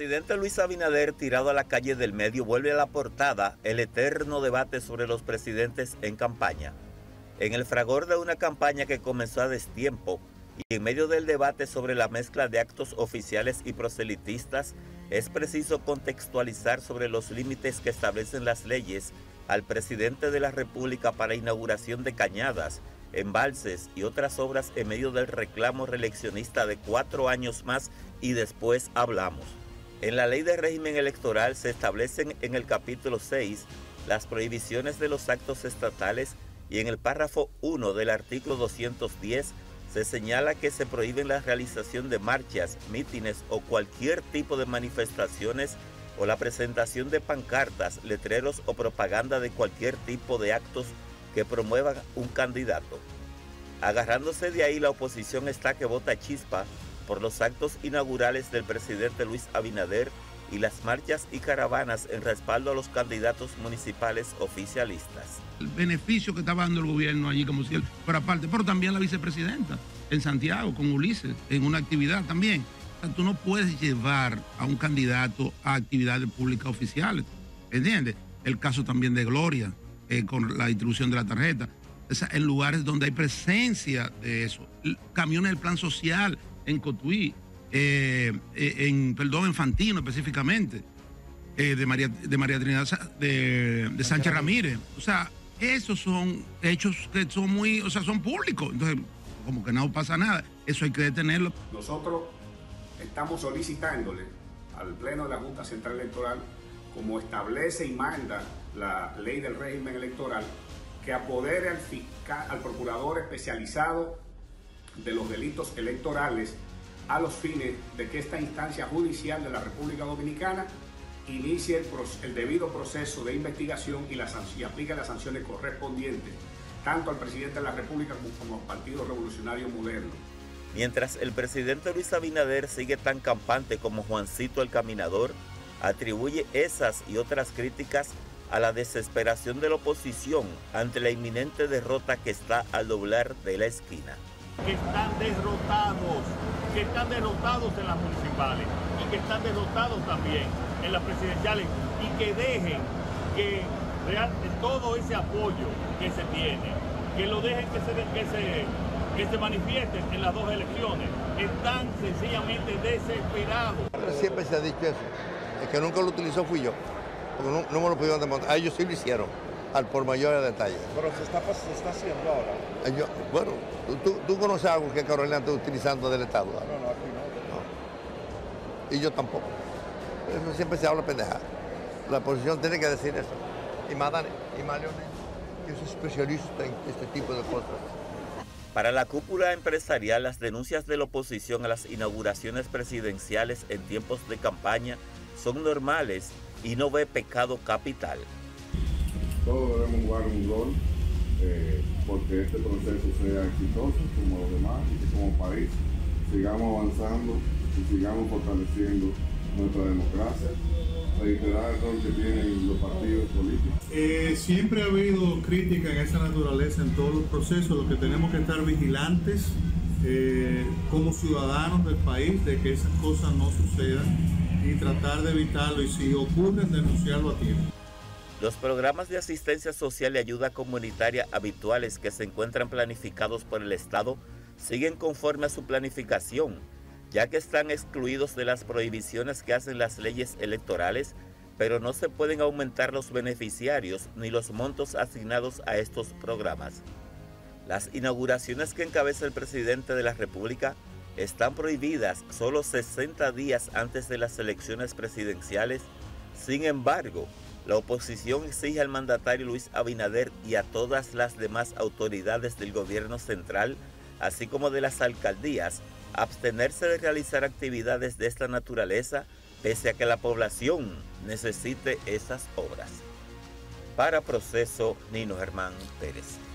presidente Luis Abinader, tirado a la calle del medio, vuelve a la portada el eterno debate sobre los presidentes en campaña. En el fragor de una campaña que comenzó a destiempo y en medio del debate sobre la mezcla de actos oficiales y proselitistas, es preciso contextualizar sobre los límites que establecen las leyes al presidente de la República para inauguración de cañadas, embalses y otras obras en medio del reclamo reeleccionista de 4 años más y después hablamos. En la Ley de Régimen Electoral se establecen en el capítulo 6 las prohibiciones de los actos estatales y en el párrafo 1 del artículo 210 se señala que se prohíben la realización de marchas, mítines o cualquier tipo de manifestaciones o la presentación de pancartas, letreros o propaganda de cualquier tipo de actos que promuevan un candidato. Agarrándose de ahí, la oposición está que bota chispa por los actos inaugurales del presidente Luis Abinader y las marchas y caravanas en respaldo a los candidatos municipales oficialistas. El beneficio que estaba dando el gobierno allí, como si él fuera aparte, pero también la vicepresidenta en Santiago, con Ulises, en una actividad también. O sea, tú no puedes llevar a un candidato a actividades públicas oficiales, ¿entiendes? El caso también de Gloria, con la distribución de la tarjeta, o sea, en lugares donde hay presencia de eso, camiones del plan social en Cotuí, en Fantino específicamente, de María Trinidad, de Sánchez Ramírez. O sea, esos son hechos que son muy, son públicos, entonces como que no pasa nada, eso hay que detenerlo. Nosotros estamos solicitándole al Pleno de la Junta Central Electoral, como establece y manda la Ley del Régimen Electoral, que apodere al fiscal, al procurador especializado de los delitos electorales, a los fines de que esta instancia judicial de la República Dominicana inicie el debido proceso de investigación y aplique las sanciones correspondientes, tanto al presidente de la República como al Partido Revolucionario Moderno. Mientras el presidente Luis Abinader sigue tan campante como Juancito el Caminador, atribuye esas y otras críticas a la desesperación de la oposición ante la inminente derrota que está al doblar de la esquina. Que están derrotados, en las municipales y que están derrotados también en las presidenciales, y que dejen que todo ese apoyo que se tiene, que lo dejen que se manifiesten en las dos elecciones. Están sencillamente desesperados. Siempre se ha dicho eso, el que nunca lo utilizó fui yo. Porque no me lo pudieron demostrar. A ellos sí lo hicieron, al por mayor detalle. Pero se está haciendo ahora. Yo, bueno, ¿tú conoces algo que Carolina está utilizando del Estado? ¿Verdad? No, aquí no. Y yo tampoco. Eso siempre se habla pendejada. La oposición tiene que decir eso. Y Madane, y Leonel, que es especialista en este tipo de cosas. Para la cúpula empresarial, las denuncias de la oposición a las inauguraciones presidenciales en tiempos de campaña son normales y no ve pecado capital. Todos debemos jugar un rol porque este proceso sea exitoso como los demás y que como país sigamos avanzando y sigamos fortaleciendo nuestra democracia, reiterar el rol que tienen los partidos políticos. Siempre ha habido crítica en esa naturaleza en todos los procesos, lo que tenemos que estar vigilantes como ciudadanos del país de que esas cosas no sucedan y tratar de evitarlo, y si ocurre, denunciarlo a tiempo. Los programas de asistencia social y ayuda comunitaria habituales que se encuentran planificados por el Estado siguen conforme a su planificación, ya que están excluidos de las prohibiciones que hacen las leyes electorales, pero no se pueden aumentar los beneficiarios ni los montos asignados a estos programas. Las inauguraciones que encabeza el presidente de la República están prohibidas solo 60 días antes de las elecciones presidenciales. Sin embargo, la oposición exige al mandatario Luis Abinader y a todas las demás autoridades del gobierno central, así como de las alcaldías, abstenerse de realizar actividades de esta naturaleza, pese a que la población necesite esas obras. Para Proceso, Nino Germán Pérez.